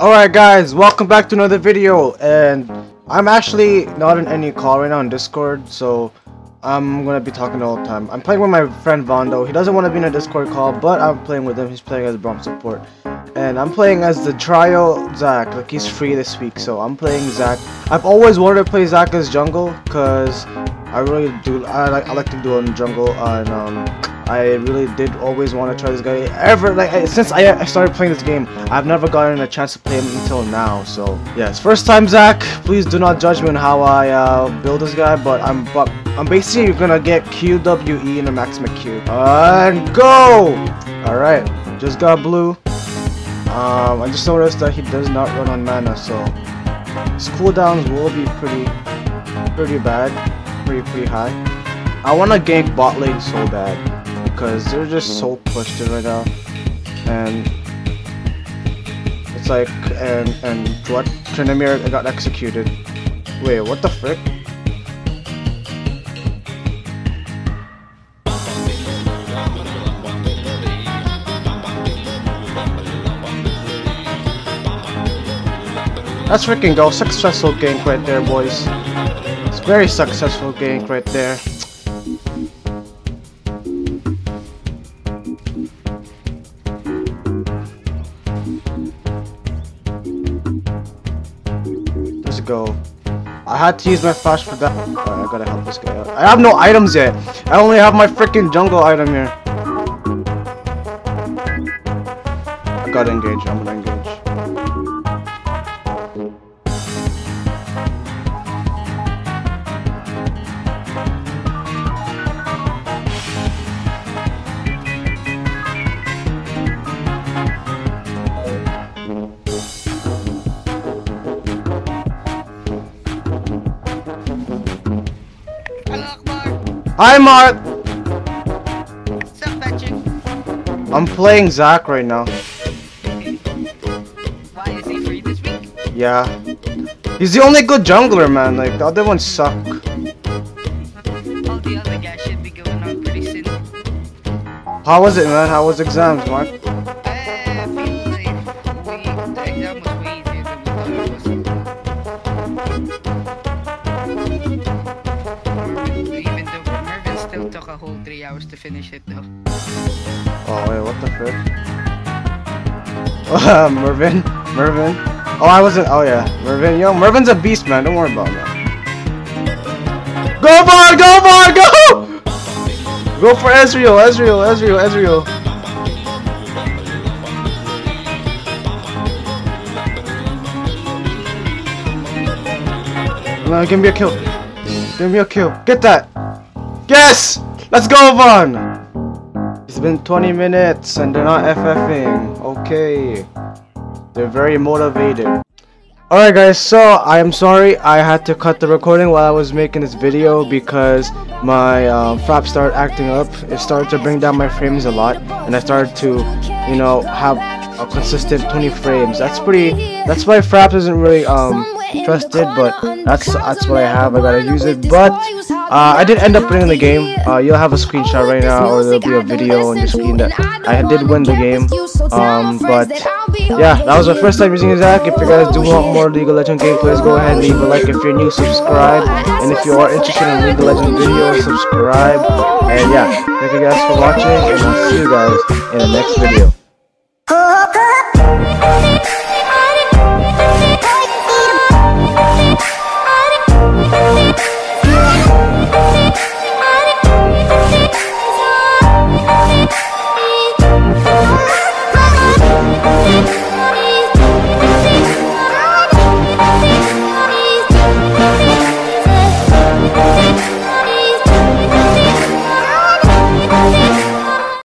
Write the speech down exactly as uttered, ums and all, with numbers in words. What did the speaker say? Alright guys, welcome back to another video, and I'm actually not in any call right now on Discord, so I'm gonna be talking the whole time. I'm playing with my friend Vondo. He doesn't want to be in a Discord call, but I'm playing with him. He's playing as Braum support, and I'm playing as the trio Zac. Like, he's free this week, so I'm playing Zac. I've always wanted to play Zac as jungle, cause I really do. I like I like to do it in jungle, uh, and um. I really did always want to try this guy ever, like, since I started playing this game. I've never gotten a chance to play him until now, so yes, first time Zac, please do not judge me on how I uh, build this guy, but I'm but I'm basically gonna get Q W E in a max McQ. And go! Alright, just got blue. Um, I just noticed that he does not run on mana, so his cooldowns will be pretty, pretty bad, pretty, pretty high. I want to gank bot lane so bad, because they're just so pushed in right now, and it's like, and and what, Tryndamere got executed. Wait, what the frick? That's freaking go! Successful gank right there, boys. It's very successful gank right there. Go. I had to use my flash for that. Right, I gotta help this guy out. I have no items yet. I only have my freaking jungle item here. I gotta engage. I'm gonna Hi, Mark! What's up, Patrick? I'm playing Zac right now. Why is he free this week? Yeah. He's the only good jungler, man. Like, the other ones suck. All the other guys should be going on pretty soon. How was it, man? How was exams, Mark? Uh, I feel like we, the exam was way easier than we thought it was. Took a whole three hours to finish it though. Oh wait, what the frick? Uh, Mervyn, Mervyn. Oh, I wasn't. Oh yeah, Mervyn. Yo, Mervyn's a beast, man. Don't worry about that. Go Mark, go Mark, go! Go for Ezreal, Ezreal, Ezreal, Ezreal. No, give me a kill. Give me a kill. Get that. Yes! Let's go, Von! It's been twenty minutes and they're not FFing. Okay. They're very motivated. Alright guys, so I'm sorry I had to cut the recording while I was making this video because my um, fraps started acting up. It started to bring down my frames a lot, and I started to, you know, have a consistent twenty frames. That's pretty, that's why fraps isn't really um trusted, but that's that's what I have. I gotta use it, but Uh, I did end up winning the game. Uh, you'll have a screenshot right now, or there'll be a video on your screen that I did win the game. Um, but yeah, that was my first time using Zac. If you guys do want more League of Legends gameplays, go ahead and leave a like. If you're new, subscribe. And if you are interested in League of Legends videos, subscribe. And yeah, thank you guys for watching, and I'll see you guys in the next video.